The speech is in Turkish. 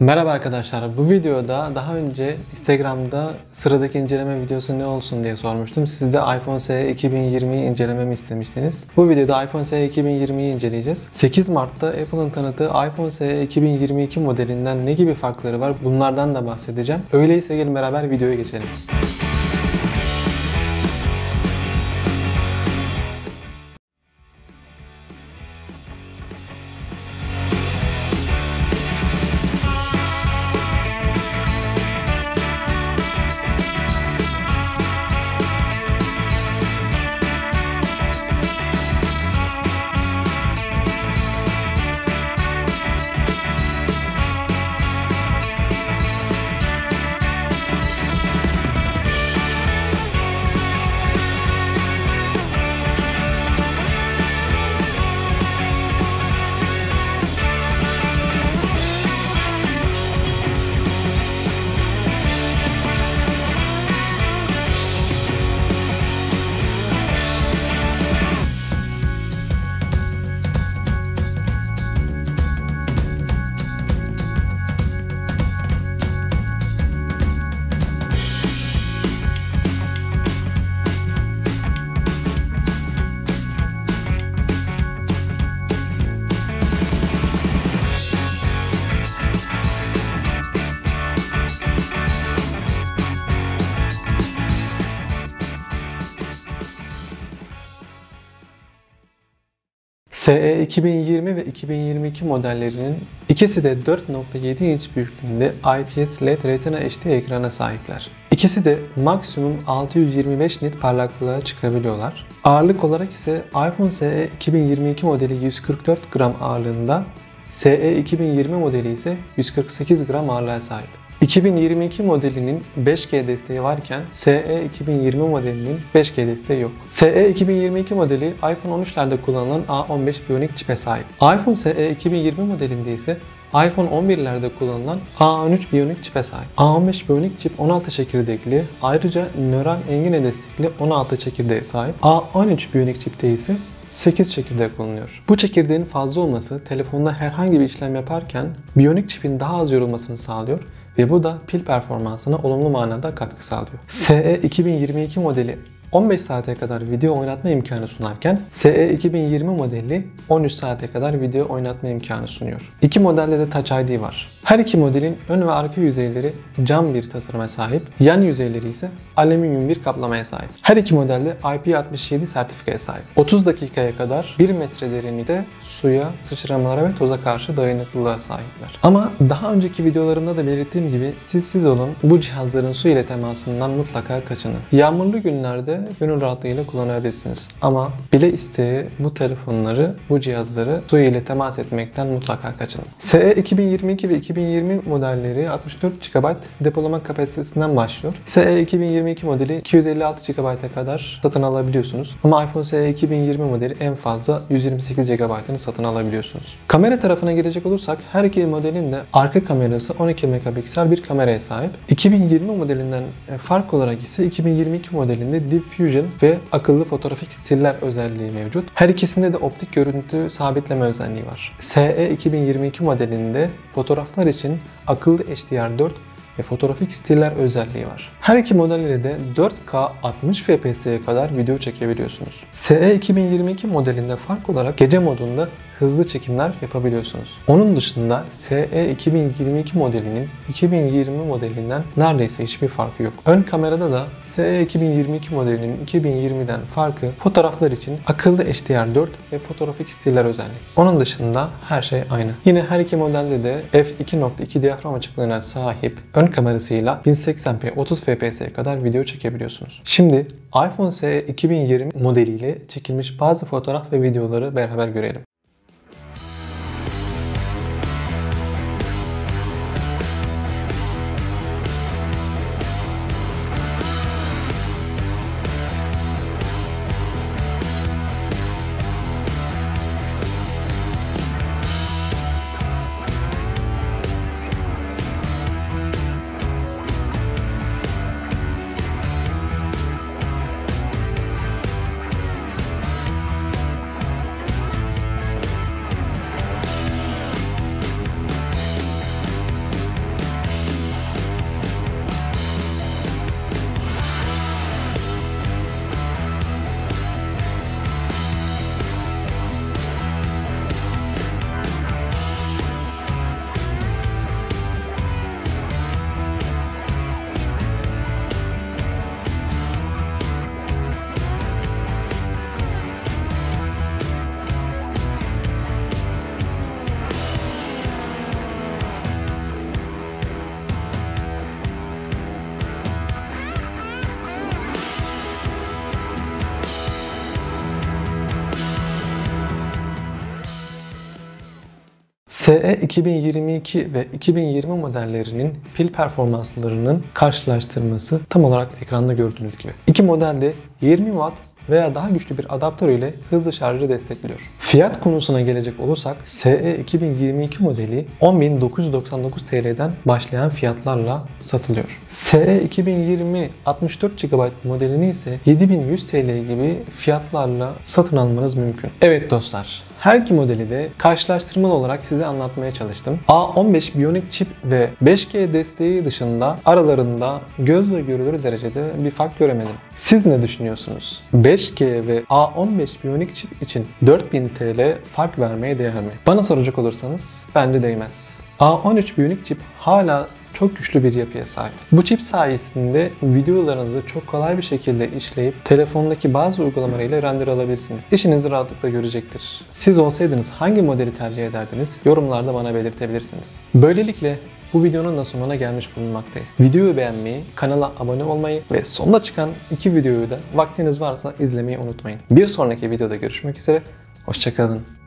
Merhaba arkadaşlar, bu videoda daha önce Instagram'da sıradaki inceleme videosu ne olsun diye sormuştum. Siz de iPhone SE 2020'yi incelememi istemiştiniz. Bu videoda iPhone SE 2020'yi inceleyeceğiz. 8 Mart'ta Apple'ın tanıttığı iPhone SE 2022 modelinden ne gibi farkları var, bunlardan da bahsedeceğim. Öyleyse gelin beraber videoya geçelim. SE 2020 ve 2022 modellerinin ikisi de 4.7 inç büyüklüğünde IPS LED Retina HD ekrana sahipler. İkisi de maksimum 625 nit parlaklığa çıkabiliyorlar. Ağırlık olarak ise iPhone SE 2022 modeli 144 gram ağırlığında, SE 2020 modeli ise 148 gram ağırlığa sahip. 2022 modelinin 5G desteği varken SE 2020 modelinin 5G desteği yok. SE 2022 modeli iPhone 13'lerde kullanılan A15 Bionic çipe sahip. iPhone SE 2020 modelinde ise iPhone 11'lerde kullanılan A13 Bionic çipe sahip. A15 Bionic çip 16 çekirdekli, ayrıca Neural Engine destekli 16 çekirdeğe sahip. A13 Bionic çipte ise 8 çekirdek kullanılıyor. Bu çekirdeğin fazla olması telefonda herhangi bir işlem yaparken Bionic çipin daha az yorulmasını sağlıyor ve bu da pil performansına olumlu manada katkı sağlıyor. SE 2022 modeli 15 saate kadar video oynatma imkanı sunarken SE 2020 modeli 13 saate kadar video oynatma imkanı sunuyor. İki modelde de Touch ID var. Her iki modelin ön ve arka yüzeyleri cam bir tasarıma sahip, yan yüzeyleri ise alüminyum bir kaplamaya sahip. Her iki modelde IP67 sertifikaya sahip. 30 dakikaya kadar 1 metre derinlikte suya, sıçramalara ve toza karşı dayanıklılığa sahipler. Ama daha önceki videolarımda da belirttiğim gibi siz olun, bu cihazların su ile temasından mutlaka kaçının. Yağmurlu günlerde gönül rahatlığıyla kullanabilirsiniz. Ama bile isteye bu telefonları, bu cihazları su ile temas etmekten mutlaka kaçının. SE 2022 ve 2020 modelleri 64 GB depolama kapasitesinden başlıyor. SE 2022 modeli 256 GB'a kadar satın alabiliyorsunuz. Ama iPhone SE 2020 modeli en fazla 128 GB'ını satın alabiliyorsunuz. Kamera tarafına gelecek olursak her iki modelin de arka kamerası 12 megapiksel bir kameraya sahip. 2020 modelinden fark olarak ise 2022 modelinde Deep Fusion ve akıllı fotoğrafik stiller özelliği mevcut. Her ikisinde de optik görüntü sabitleme özelliği var. SE 2022 modelinde fotoğraflar için akıllı HDR 4 ve fotoğrafik stiller özelliği var. Her iki modeliyle de 4K 60 FPS'ye kadar video çekebiliyorsunuz. SE 2022 modelinde fark olarak gece modunda hızlı çekimler yapabiliyorsunuz. Onun dışında SE 2022 modelinin 2020 modelinden neredeyse hiçbir farkı yok. Ön kamerada da SE 2022 modelinin 2020'den farkı fotoğraflar için akıllı HDR 4 ve fotoğrafik stiller özelliği. Onun dışında her şey aynı. Yine her iki modelde de f2.2 diyafram açıklığına sahip ön kamerasıyla 1080p 30 FPS'ye kadar video çekebiliyorsunuz. Şimdi iPhone SE 2020 modeliyle çekilmiş bazı fotoğraf ve videoları beraber görelim. SE 2022 ve 2020 modellerinin pil performanslarının karşılaştırması tam olarak ekranda gördüğünüz gibi. İki modelde 20 Watt veya daha güçlü bir adaptör ile hızlı şarjı destekliyor. Fiyat konusuna gelecek olursak SE 2022 modeli 10.999 TL'den başlayan fiyatlarla satılıyor. SE 2020 64 GB modelini ise 7.100 TL gibi fiyatlarla satın almanız mümkün. Evet dostlar, her iki modeli de karşılaştırmalı olarak size anlatmaya çalıştım. A15 Bionic çip ve 5G desteği dışında aralarında gözle görülür derecede bir fark göremedim. Siz ne düşünüyorsunuz? 5G ve A15 Bionic çip için 4000 TL fark vermeye değer mi? Bana soracak olursanız bence değmez. A13 Bionic çip hala çok güçlü bir yapıya sahip. Bu çip sayesinde videolarınızı çok kolay bir şekilde işleyip telefondaki bazı uygulamalarıyla render alabilirsiniz. İşinizi rahatlıkla görecektir. Siz olsaydınız hangi modeli tercih ederdiniz? Yorumlarda bana belirtebilirsiniz. Böylelikle bu videonun da sonuna gelmiş bulunmaktayız. Videoyu beğenmeyi, kanala abone olmayı ve sonda çıkan iki videoyu da vaktiniz varsa izlemeyi unutmayın. Bir sonraki videoda görüşmek üzere. Hoşça kalın.